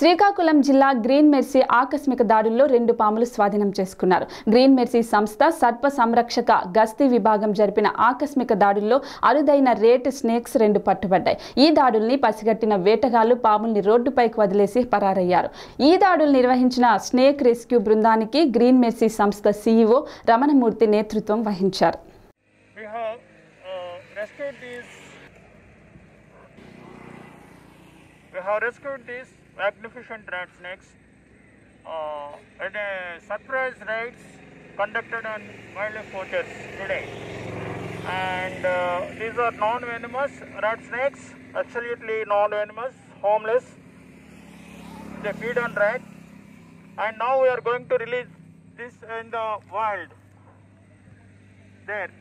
శ్రీకాకుళం జిల్లా green mercy ఆకస్మిక దాడుల్లో 2 పాములు స్వాధీనం చేసుకున్నారు. గ్రీన్ మెర్సీ సంస్థ సద్ప సంరక్షక గస్తీ విభాగం జరిపిన ఆకస్మిక దాడుల్లో అరుదైన రేట్ స్నేక్స్ 2 పట్టుబడ్డాయి. ఈ దాడుల్ని పసిగట్టిన వేటగాళ్లు పాముల్ని రోడ్డుపైకి వదిలేసి పరారయ్యారు. ఈ దాడులు నిర్వహించిన స్నేక్ రెస్క్యూ బృందానికి గ్రీన్ మెర్సీ సంస్థ CEO రమణ మూర్తి నేతృత్వం వహించారు. We have rescued these magnificent rat snakes at a surprise raid conducted on wildlife watchers today. And these are non-venomous rat snakes, absolutely non-venomous, harmless. They feed on rats. And now we are going to release this in the wild. There.